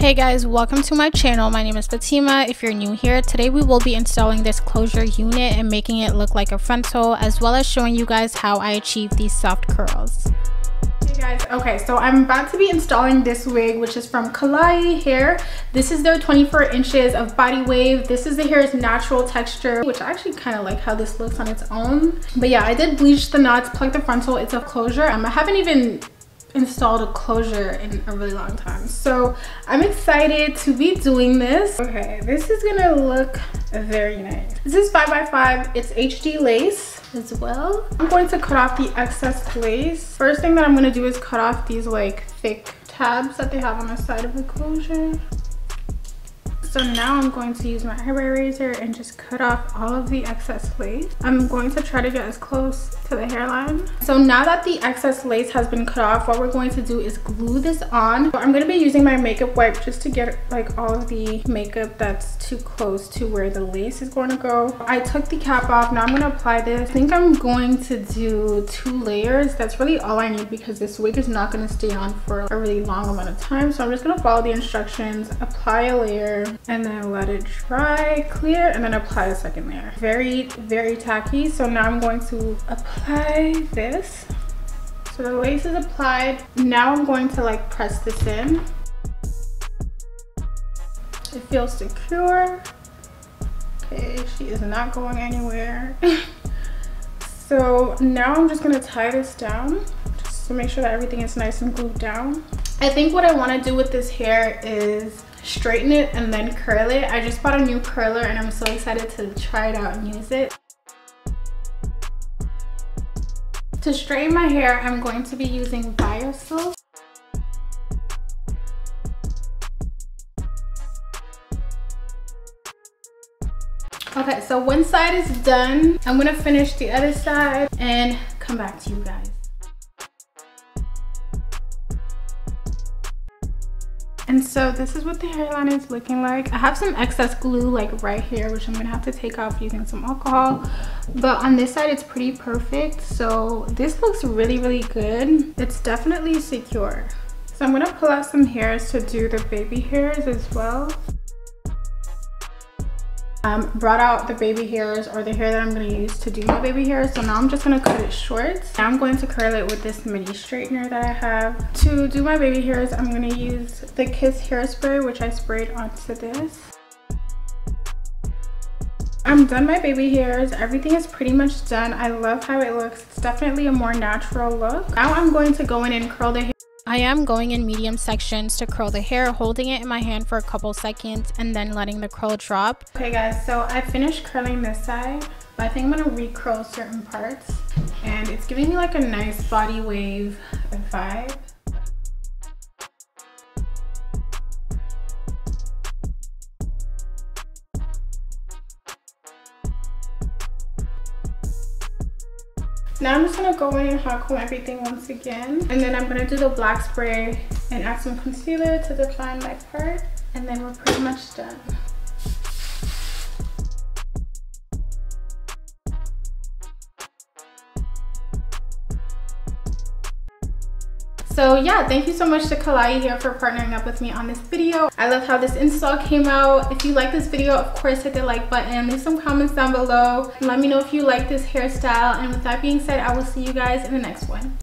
Hey guys, welcome to my channel. My name is Fatima. If you're new here, today we will be installing this closure unit and making it look like a frontal, as well as showing you guys how I achieve these soft curls. Hey guys, okay, so I'm about to be installing this wig, which is from Klaiyi Hair. This is their 24 inches of body wave. This is the hair's natural texture, which I actually kind of like how this looks on its own. But yeah, I did bleach the knots, pluck the frontal. It's a closure. I haven't even installed a closure in a really long time, so I'm excited to be doing this. Okay, this is gonna look very nice. This is 5x5. It's HD lace as well. I'm going to cut off the excess lace. First thing that I'm gonna do is cut off these like thick tabs that they have on the side of the closure. So now I'm going to use my hair razor and just cut off all of the excess lace. I'm going to try to get as close to the hairline. So now that the excess lace has been cut off, what we're going to do is glue this on. So I'm going to be using my makeup wipe just to get like all of the makeup that's too close to where the lace is going to go. I took the cap off. Now I'm going to apply this. I think I'm going to do 2 layers. That's really all I need because this wig is not going to stay on for a really long amount of time. So I'm just going to follow the instructions, apply a layer, and then let it dry, clear, and then apply a second layer. Very tacky. So now I'm going to apply this. So the lace is applied. Now I'm going to like press this in. It feels secure. Okay, she is not going anywhere. So now I'm just gonna tie this down just to make sure that everything is nice and glued down. I think what I wanna do with this hair is straighten it and then curl it. I just bought a new curler and I'm so excited to try it out and use it. To straighten my hair, I'm going to be using Biosilk. Okay, so one side is done. I'm gonna finish the other side and come back to you guys. And so this is what the hairline is looking like. I have some excess glue like right here, which I'm gonna have to take off using some alcohol. But on this side, it's pretty perfect. So this looks really good. It's definitely secure. So I'm gonna pull out some hairs to do the baby hairs as well. Brought out the baby hairs, or the hair that I'm going to use to do my baby hairs. So now I'm just going to cut it short. Now I'm going to curl it with this mini straightener that I have. To do my baby hairs, I'm going to use the Kiss hairspray, which I sprayed onto this. I'm done my baby hairs. Everything is pretty much done. I love how it looks. It's definitely a more natural look. Now I'm going to go in and curl the hair. I am going in medium sections to curl the hair, holding it in my hand for a couple seconds and then letting the curl drop. Okay guys, so I finished curling this side, but I think I'm gonna recurl certain parts, and it's giving me like a nice body wave vibe. Now I'm just gonna go in and hot comb everything once again. And then I'm gonna do the black spray and add some concealer to define my part. And then we're pretty much done. So yeah, thank you so much to Klaiyi Hair for partnering up with me on this video. I love how this install came out. If you like this video, of course hit the like button. Leave some comments down below. Let me know if you like this hairstyle. And with that being said, I will see you guys in the next one.